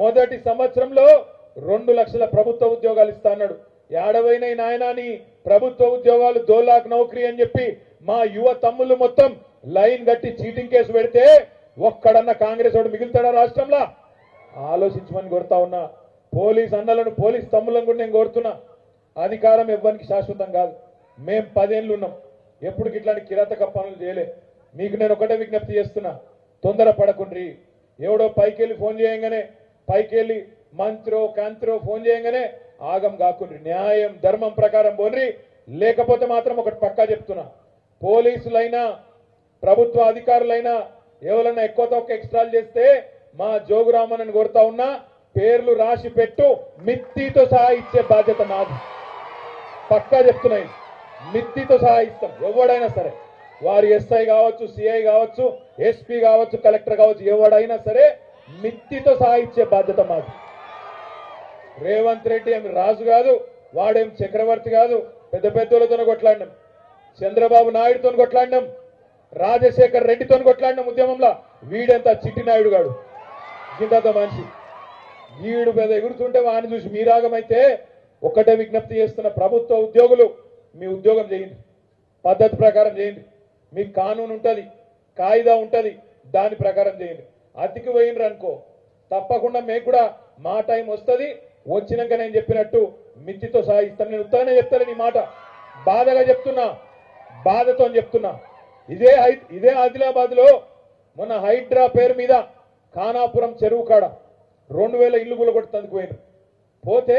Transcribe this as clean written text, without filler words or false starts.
మొదటి సంవత్సరంలో 2 లక్షల ప్రభుత్వ ఉద్యోగాలు ఇస్తానన్నాడు యాడవైనై నాయనాని ప్రభుత్వ ఉద్యోగాలు 2 లక్షల నౌకరీ అని చెప్పి మా యువ తమ్ములు మొత్తం లైన్ గట్టి చీటింగ్ కేసు పెడితే ఒక్కడన్న కాంగ్రెస్ వాడు మిగులుతాడా రాష్ట్రంలో ఆలోచించమని కోరుతా ఉన్నా పోలీస్ అన్నలను పోలీస్ తమ్ములను కూడా నేను కోరుతున్నా అధికారం ఎవ్వనికి శాశ్వతం కాదు మేము 10 ఏళ్లు ఉన్నాం ఎప్పుడు ఇట్లాంటి కిరాతక పనులు చేయలే మీకు నేను ఒకటే విజ్ఞప్తి చేస్తున్నా తొందర పడకండి ఎవడో పైకి వెళ్లి ఫోన్ చేయంగానే పైకి వెళ్లి మంత్రో కాంత్రో ఫోన్ చేయంగానే ఆగం కాకండి న్యాయం ధర్మం ప్రకారం పోండి లేకపోతే మాత్రం ఒకటి పక్కా చెప్తున్నా పోలీసులైనా ప్రభుత్వ అధికారులైనా ఎవరైనా ఎక్కువ తక్కువ ఎక్స్ట్రాలు చేస్తే మా జోగురామన్ కోరుతా ఉన్నా పేర్లు రాసి పెట్టు మిత్తితో సహా ఇచ్చే బాధ్యత నాది పక్కా చెప్తున్నా మిత్తితో సహా ఇస్తాం ఎవడైనా సరే వారు ఎస్ఐ కావచ్చు సిఐ కావచ్చు ఎస్పీ కావచ్చు కలెక్టర్ కావచ్చు ఎవడైనా సరే మిత్తితో సహా ఇచ్చే బాధ్యత మాది రేవంత్ రెడ్డి ఏమి రాజు కాదు వాడేం చక్రవర్తి కాదు పెద్ద పెద్దలతో కొట్లాడినాం చంద్రబాబు నాయుడుతో కొట్లాడినాం రాజశేఖర్ రెడ్డితో కొట్లాడిన ఉద్యమంలో వీడంతా చిట్టి నాయుడు గాడు గింత మనిషి వీడు మీద ఎగురుతుంటే వాడిని చూసి మీరాగమైతే ఒక్కటే విజ్ఞప్తి చేస్తున్న ప్రభుత్వ ఉద్యోగులు మీ ఉద్యోగం చేయండి పద్ధతి ప్రకారం చేయండి మీ కానూన్ ఉంటుంది కాయిదా ఉంటుంది దాని ప్రకారం చేయండి అతికి పోయినరు అనుకో తప్పకుండా మీకు కూడా మా టైం వస్తుంది వచ్చినాక నేను చెప్పినట్టు మిత్తితో సహా ఇస్తాను నేను ఉత్తగానే చెప్తాను నీ మాట బాధగా చెప్తున్నా బాధతో చెప్తున్నా ఇదే ఆదిలాబాద్ లో మొన్న హైడ్రా పేరు మీద ఖానాపురం చెరువు కాడ 2000 ఇళ్లు కూలగొట్టేందుకు పోయినారు పోతే